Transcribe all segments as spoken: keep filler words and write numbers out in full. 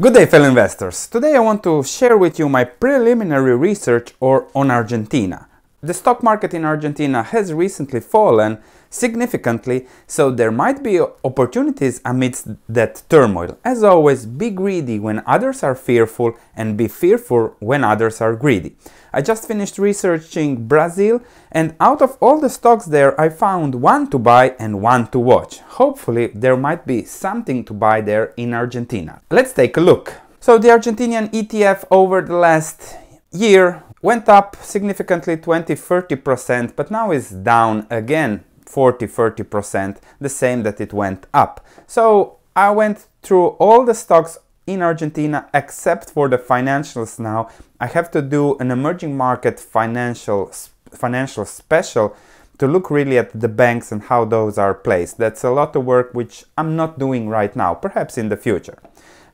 Good day, fellow investors! Today I want to share with you my preliminary research or on Argentina. The stock market in Argentina has recently fallen significantly, so there might be opportunities amidst that turmoil. As always, be greedy when others are fearful and be fearful when others are greedy. I just finished researching Brazil, and out of all the stocks there I found one to buy and one to watch. Hopefully there might be something to buy there in Argentina. Let's take a look. So the Argentinian E T F over the last year went up significantly twenty to thirty percent, but now is down again forty to thirty percent, the same that it went up. So I went through all the stocks in Argentina except for the financials. Now I have to do an emerging market financial financial special to look really at the banks and how those are placed. That's a lot of work which I'm not doing right now, perhaps in the future.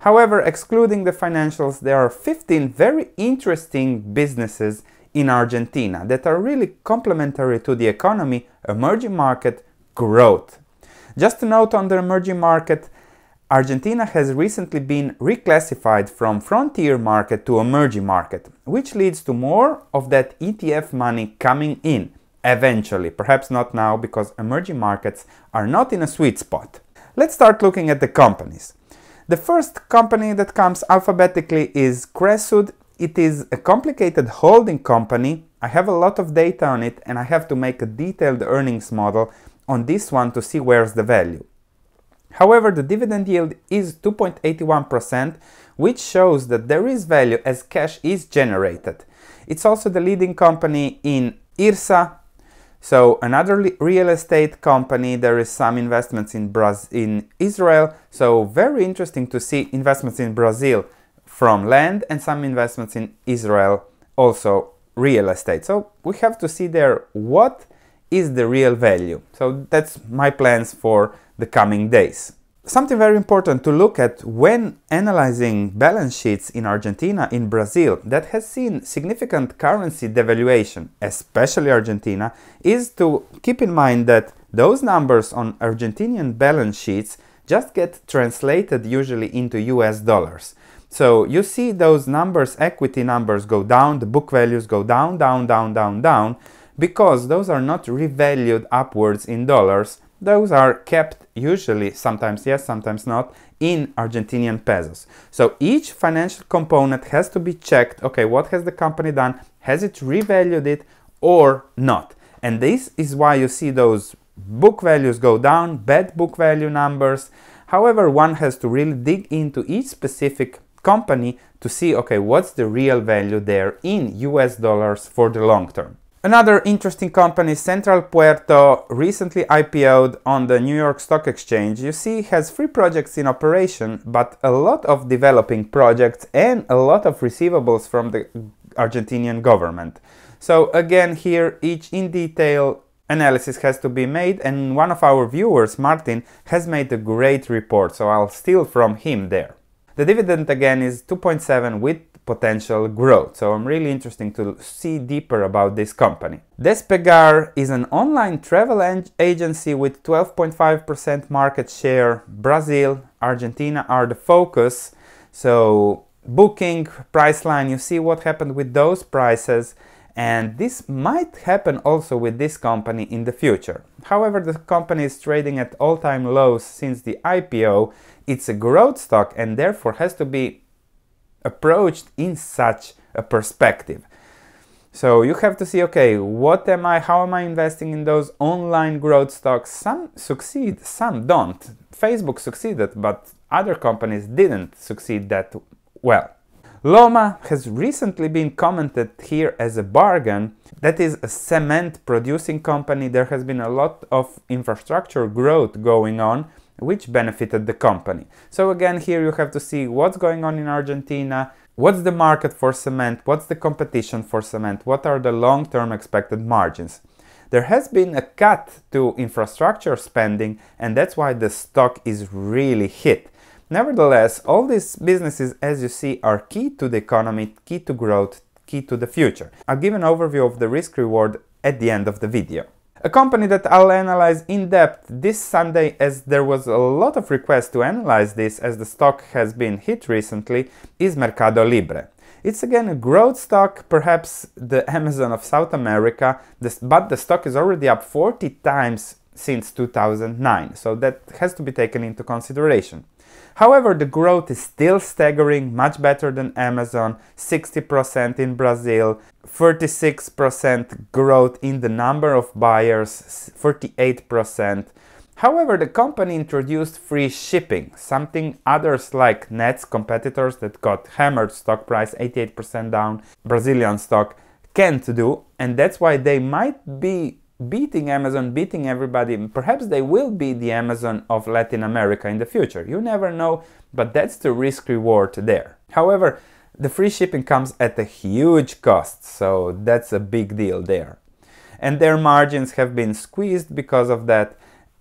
However, excluding the financials, there are fifteen very interesting businesses in Argentina that are really complementary to the economy, emerging market, growth. Just a note on the emerging market, Argentina has recently been reclassified from frontier market to emerging market, which leads to more of that E T F money coming in, eventually, perhaps not now, because emerging markets are not in a sweet spot. Let's start looking at the companies. The first company that comes alphabetically is Cresud. It is a complicated holding company. I have a lot of data on it and I have to make a detailed earnings model on this one to see where's the value. However, the dividend yield is two point eight one percent, which shows that there is value as cash is generated. It's also the leading company in I R S A, so another real estate company. There is some investments in, Braz in Israel, so very interesting to see investments in Brazil from land and some investments in Israel, also real estate. So we have to see there what is the real value. So that's my plans for the coming days. Something very important to look at when analyzing balance sheets in Argentina, in Brazil, that has seen significant currency devaluation, especially Argentina, is to keep in mind that those numbers on Argentinian balance sheets just get translated usually into U S dollars. So you see those numbers, equity numbers go down, the book values go down, down, down, down, down, because those are not revalued upwards in dollars. Those are kept usually, sometimes yes, sometimes not, in Argentinian pesos. So each financial component has to be checked. Okay, what has the company done? Has it revalued it or not? And this is why you see those book values go down, bad book value numbers. However, one has to really dig into each specific company to see, okay, what's the real value there in U S dollars for the long term. Another interesting company, Central Puerto, recently I P O'd on the New York Stock Exchange. You see, has three projects in operation, but a lot of developing projects and a lot of receivables from the Argentinian government. So again, here each in detail analysis has to be made, and one of our viewers, Martin, has made a great report, so I'll steal from him there. The dividend again is two point seven with potential growth, so I'm really interested to see deeper about this company. Despegar is an online travel agency with twelve point five percent market share. Brazil, Argentina are the focus, so Booking, Priceline, you see what happened with those prices, and this might happen also with this company in the future. However, the company is trading at all-time lows since the I P O. It's a growth stock and therefore has to be approached in such a perspective. So you have to see, okay, what am I, how am I investing in those online growth stocks? Some succeed, some don't. Facebook succeeded, but other companies didn't succeed that well. Loma has recently been commented here as a bargain. That is a cement producing company. There has been a lot of infrastructure growth going on, which benefited the company. So again, here you have to see what's going on in Argentina, what's the market for cement, what's the competition for cement, what are the long-term expected margins. There has been a cut to infrastructure spending, and that's why the stock is really hit. Nevertheless, all these businesses, as you see, are key to the economy, key to growth, key to the future. I'll give an overview of the risk reward at the end of the video. A company that I'll analyze in depth this Sunday, as there was a lot of requests to analyze this as the stock has been hit recently, is Mercado Libre. It's again a growth stock, perhaps the Amazon of South America, but the stock is already up forty times since two thousand nine, so that has to be taken into consideration. However, the growth is still staggering, much better than Amazon, sixty percent in Brazil, thirty-six percent growth in the number of buyers, forty-eight percent. However, the company introduced free shipping, something others like NETS, competitors that got hammered, stock price eighty-eight percent down, Brazilian stock, can't do, and that's why they might be beating Amazon, beating everybody. Perhaps they will be the Amazon of Latin America in the future. You never know, but that's the risk reward there. However, the free shipping comes at a huge cost, so that's a big deal there. And their margins have been squeezed because of that.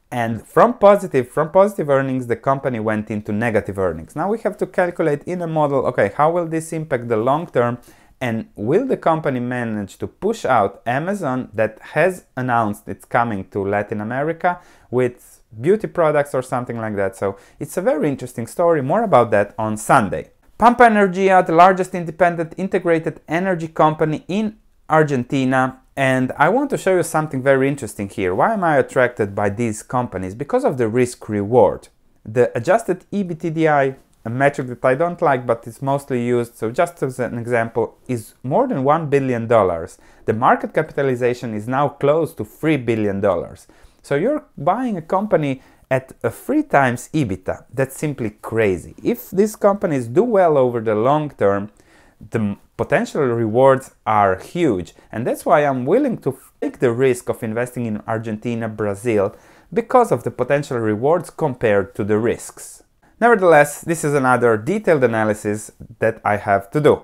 And from positive, from positive earnings, the company went into negative earnings. Now we have to calculate in a model, okay, how will this impact the long term? And will the company manage to push out Amazon, that has announced it's coming to Latin America with beauty products or something like that? So it's a very interesting story. More about that on Sunday. Pampa Energia, the largest independent integrated energy company in Argentina. And I want to show you something very interesting here. Why am I attracted by these companies? Because of the risk reward. The adjusted EBITDA, a metric that I don't like, but it's mostly used, so just as an example, is more than one billion dollars. The market capitalization is now close to three billion dollars. So you're buying a company at a three times EBITDA. That's simply crazy. If these companies do well over the long term, the potential rewards are huge. And that's why I'm willing to take the risk of investing in Argentina, Brazil, because of the potential rewards compared to the risks. Nevertheless, this is another detailed analysis that I have to do.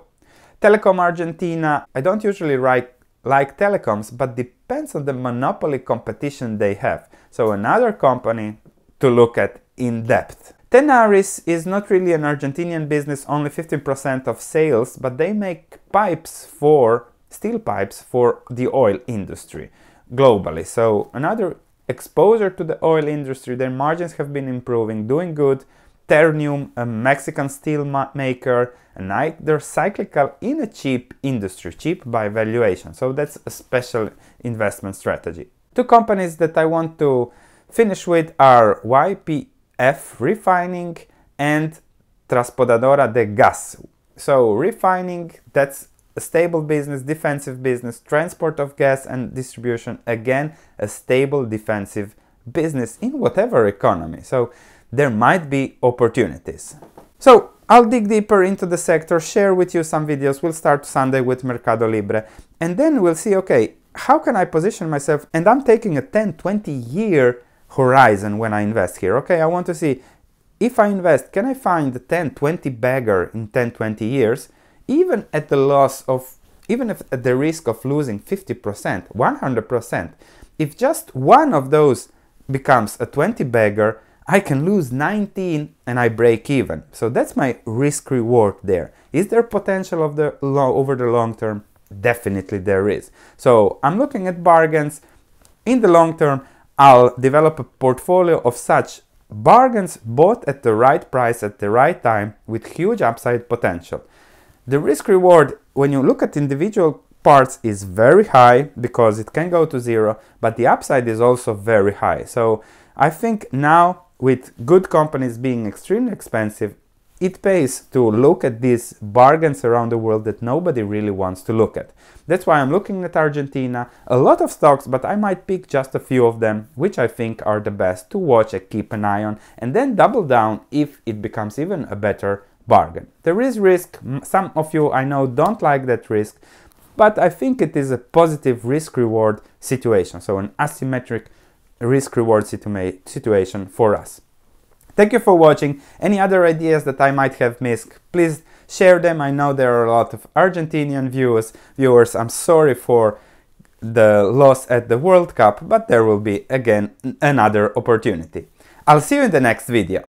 Telecom Argentina, I don't usually write like telecoms, but depends on the monopoly competition they have. So another company to look at in depth. Tenaris is not really an Argentinian business, only fifteen percent of sales, but they make pipes for, steel pipes for the oil industry globally. So another exposure to the oil industry, their margins have been improving, doing good. Ternium, a Mexican steel maker, and I, they're cyclical in a cheap industry, cheap by valuation. So that's a special investment strategy. Two companies that I want to finish with are Y P F, refining, and Transportadora de Gas. So refining, that's a stable business, defensive business, transport of gas and distribution, again, a stable defensive business in whatever economy. So there might be opportunities. So I'll dig deeper into the sector, share with you some videos. We'll start Sunday with Mercado Libre, and then we'll see, okay, how can I position myself? And I'm taking a ten, twenty year horizon when I invest here. Okay, I want to see if I invest, can I find the ten, twenty bagger in ten, twenty years, even at the loss of, even if at the risk of losing fifty percent, one hundred percent. If just one of those becomes a twenty bagger, I can lose nineteen and I break even. So that's my risk reward there. Is there potential of the low over the long term? Definitely there is. So I'm looking at bargains. In the long term, I'll develop a portfolio of such bargains bought at the right price at the right time with huge upside potential. The risk reward, when you look at individual parts, is very high because it can go to zero, but the upside is also very high. So I think now, with good companies being extremely expensive, it pays to look at these bargains around the world that nobody really wants to look at. That's why I'm looking at Argentina, a lot of stocks, but I might pick just a few of them, which I think are the best to watch and keep an eye on, and then double down if it becomes even a better bargain. There is risk. Some of you I know don't like that risk, but I think it is a positive risk-reward situation, so an asymmetric risk-reward situa situation for us. Thank you for watching. Any other ideas that I might have missed, please share them. I know there are a lot of Argentinian viewers. viewers. I'm sorry for the loss at the World Cup, but there will be again another opportunity. I'll see you in the next video.